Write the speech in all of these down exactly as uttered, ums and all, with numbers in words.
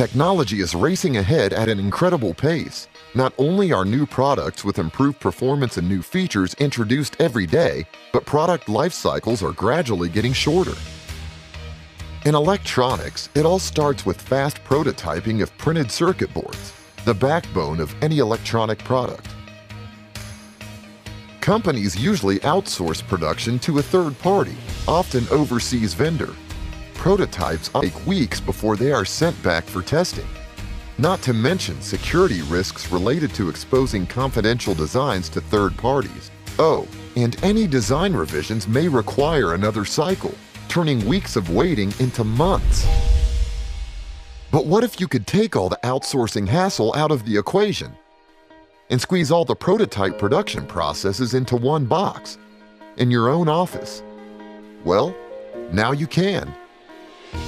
Technology is racing ahead at an incredible pace. Not only are new products with improved performance and new features introduced every day, but product life cycles are gradually getting shorter. In electronics, it all starts with fast prototyping of printed circuit boards, the backbone of any electronic product. Companies usually outsource production to a third party, often overseas vendor. Prototypes take weeks before they are sent back for testing. Not to mention security risks related to exposing confidential designs to third parties. Oh, and any design revisions may require another cycle, turning weeks of waiting into months. But what if you could take all the outsourcing hassle out of the equation and squeeze all the prototype production processes into one box in your own office? Well, now you can.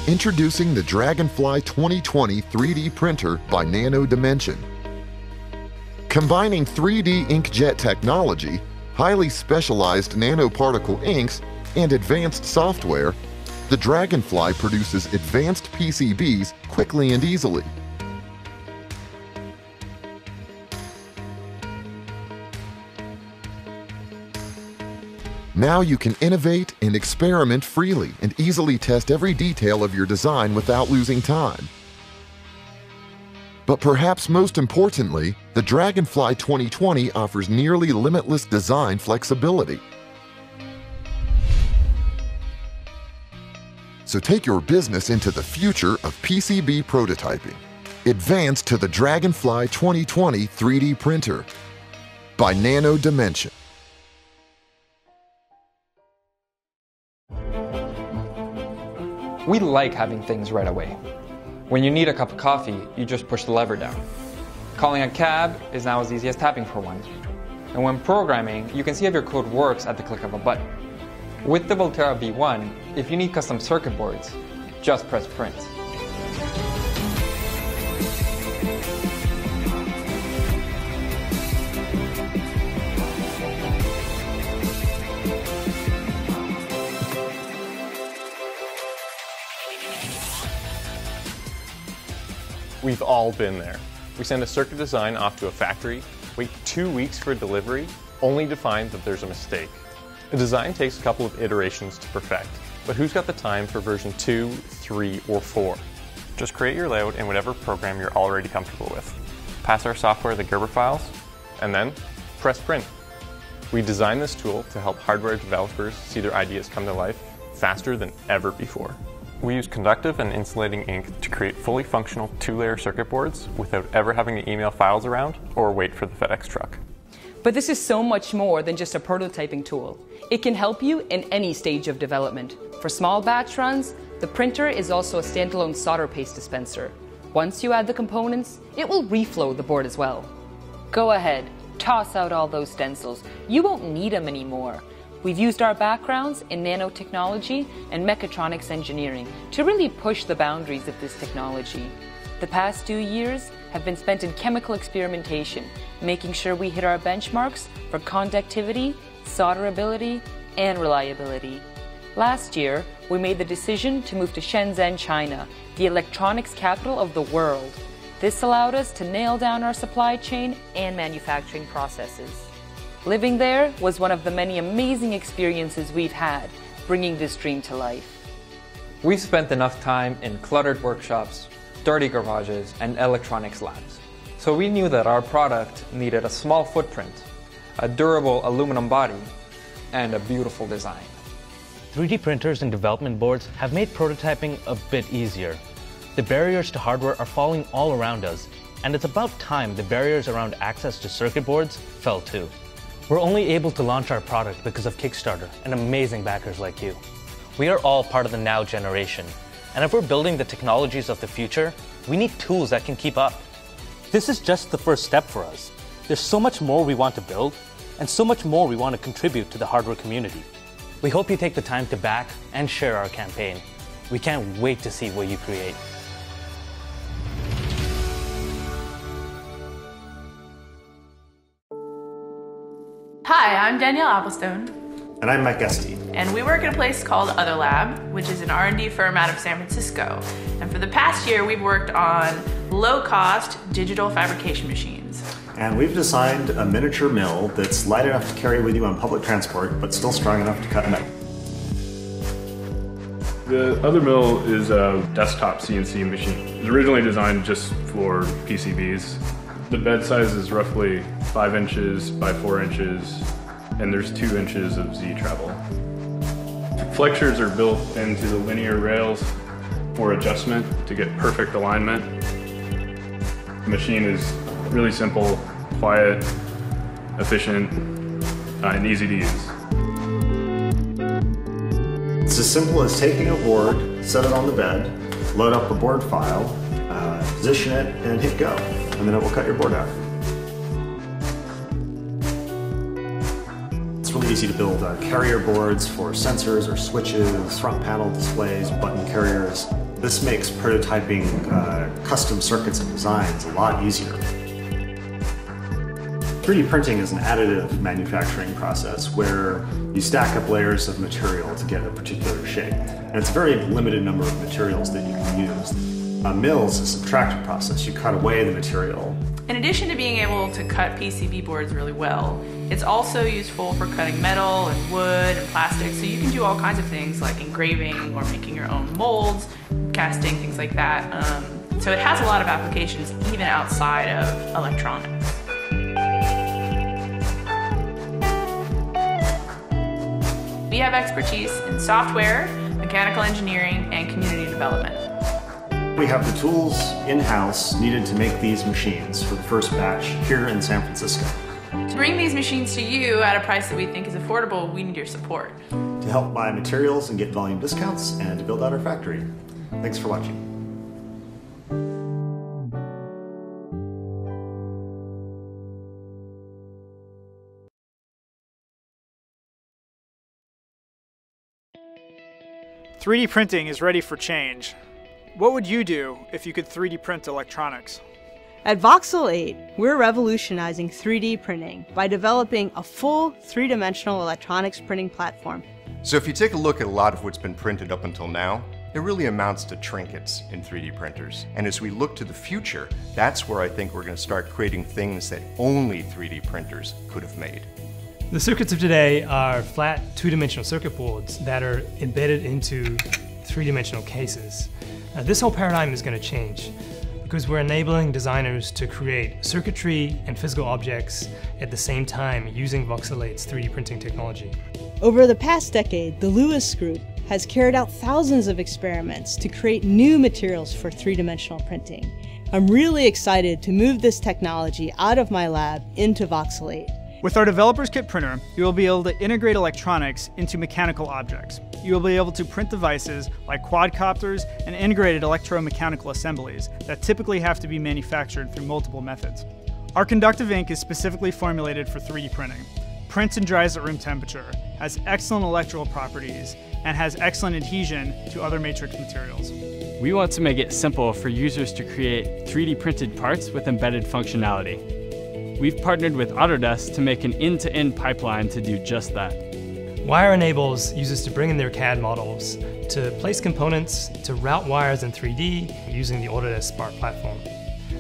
Introducing the Dragonfly twenty twenty three D printer by Nano Dimension. Combining three D inkjet technology, highly specialized nanoparticle inks, and advanced software, the Dragonfly produces advanced P C Bs quickly and easily. Now you can innovate and experiment freely and easily test every detail of your design without losing time. But perhaps most importantly, the Dragonfly twenty twenty offers nearly limitless design flexibility. So take your business into the future of P C B prototyping. Advance to the Dragonfly twenty twenty three D printer by Nano Dimension. We like having things right away. When you need a cup of coffee, you just push the lever down. Calling a cab is now as easy as tapping for one. And when programming, you can see if your code works at the click of a button. With the Voltera V-One, if you need custom circuit boards, just press print. We've all been there. We send a circuit design off to a factory, wait two weeks for delivery, only to find that there's a mistake. A design takes a couple of iterations to perfect, but who's got the time for version two, three, or four? Just create your layout in whatever program you're already comfortable with. Pass our software the Gerber files, and then press print. We designed this tool to help hardware developers see their ideas come to life faster than ever before. We use conductive and insulating ink to create fully functional two-layer circuit boards without ever having to email files around or wait for the FedEx truck. But this is so much more than just a prototyping tool. It can help you in any stage of development. For small batch runs, the printer is also a standalone solder paste dispenser. Once you add the components, it will reflow the board as well. Go ahead, toss out all those stencils. You won't need them anymore. We've used our backgrounds in nanotechnology and mechatronics engineering to really push the boundaries of this technology. The past two years have been spent in chemical experimentation, making sure we hit our benchmarks for conductivity, solderability, and reliability. Last year, we made the decision to move to Shenzhen, China, the electronics capital of the world. This allowed us to nail down our supply chain and manufacturing processes. Living there was one of the many amazing experiences we've had, bringing this dream to life. We've spent enough time in cluttered workshops, dirty garages, and electronics labs. So we knew that our product needed a small footprint, a durable aluminum body, and a beautiful design. three D printers and development boards have made prototyping a bit easier. The barriers to hardware are falling all around us, and it's about time the barriers around access to circuit boards fell too. We're only able to launch our product because of Kickstarter and amazing backers like you. We are all part of the now generation, and if we're building the technologies of the future, we need tools that can keep up. This is just the first step for us. There's so much more we want to build, and so much more we want to contribute to the hardware community. We hope you take the time to back and share our campaign. We can't wait to see what you create. Hi, I'm Danielle Applestone. And I'm Mike Esty. And we work at a place called Other Lab, which is an R and D firm out of San Francisco. And for the past year, we've worked on low-cost digital fabrication machines. And we've designed a miniature mill that's light enough to carry with you on public transport, but still strong enough to cut metal. The Other Mill is a desktop C N C machine. It was originally designed just for P C Bs. The bed size is roughly five inches by four inches, and there's two inches of Z travel. Flexures are built into the linear rails for adjustment to get perfect alignment. The machine is really simple, quiet, efficient, uh, and easy to use. It's as simple as taking a board, set it on the bed, load up a board file, uh, position it, and hit go. And then it will cut your board out. It's really easy to build uh, carrier boards for sensors or switches, front panel displays, button carriers. This makes prototyping uh, custom circuits and designs a lot easier. three D printing is an additive manufacturing process where you stack up layers of material to get a particular shape. And it's a very limited number of materials that you can use. A mill is a subtractive process. You cut away the material. In addition to being able to cut P C B boards really well, it's also useful for cutting metal and wood and plastic, so you can do all kinds of things like engraving or making your own molds, casting, things like that. Um, so it has a lot of applications even outside of electronics. We have expertise in software, mechanical engineering, and community development. We have the tools in-house needed to make these machines for the first batch here in San Francisco. To bring these machines to you at a price that we think is affordable, we need your support. To help buy materials and get volume discounts and to build out our factory. Thanks for watching. three D printing is ready for change. What would you do if you could three D print electronics? At Voxel eight, we're revolutionizing three D printing by developing a full three-dimensional electronics printing platform. So if you take a look at a lot of what's been printed up until now, it really amounts to trinkets in three D printers. And as we look to the future, that's where I think we're going to start creating things that only three D printers could have made. The circuits of today are flat two-dimensional circuit boards that are embedded into three-dimensional cases. Now, this whole paradigm is going to change because we're enabling designers to create circuitry and physical objects at the same time using Voxel eight's three D printing technology. Over the past decade, the Lewis Group has carried out thousands of experiments to create new materials for three-dimensional printing. I'm really excited to move this technology out of my lab into Voxel eight. With our Developer's Kit printer, you will be able to integrate electronics into mechanical objects. You will be able to print devices like quadcopters and integrated electromechanical assemblies that typically have to be manufactured through multiple methods. Our conductive ink is specifically formulated for three D printing, prints and dries at room temperature, has excellent electrical properties, and has excellent adhesion to other matrix materials. We want to make it simple for users to create three D printed parts with embedded functionality. We've partnered with Autodesk to make an end-to-end pipeline to do just that. Wire enables users to bring in their C A D models, to place components, to route wires in three D using the Autodesk Spark platform.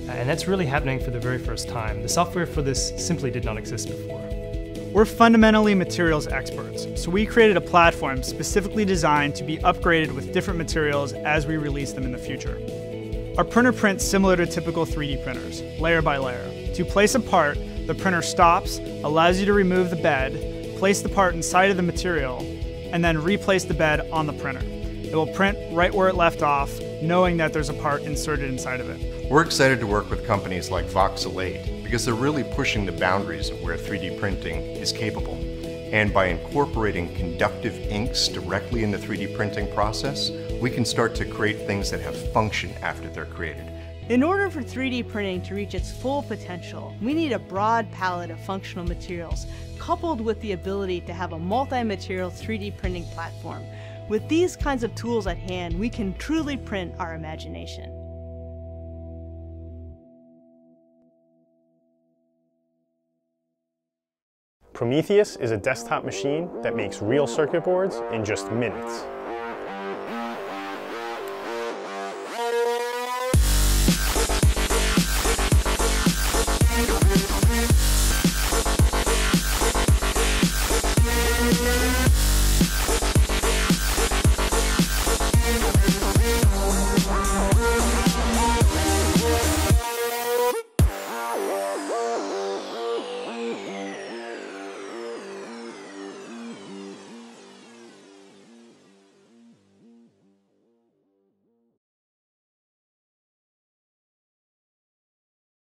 And that's really happening for the very first time. The software for this simply did not exist before. We're fundamentally materials experts, so we created a platform specifically designed to be upgraded with different materials as we release them in the future. Our printer prints similar to typical three D printers, layer by layer. To place a part, the printer stops, allows you to remove the bed, place the part inside of the material, and then replace the bed on the printer. It will print right where it left off, knowing that there's a part inserted inside of it. We're excited to work with companies like Voxel eight because they're really pushing the boundaries of where three D printing is capable. And by incorporating conductive inks directly in the three D printing process, we can start to create things that have function after they're created. In order for three D printing to reach its full potential, we need a broad palette of functional materials, coupled with the ability to have a multi-material three D printing platform. With these kinds of tools at hand, we can truly print our imagination. Prometheus is a desktop machine that makes real circuit boards in just minutes.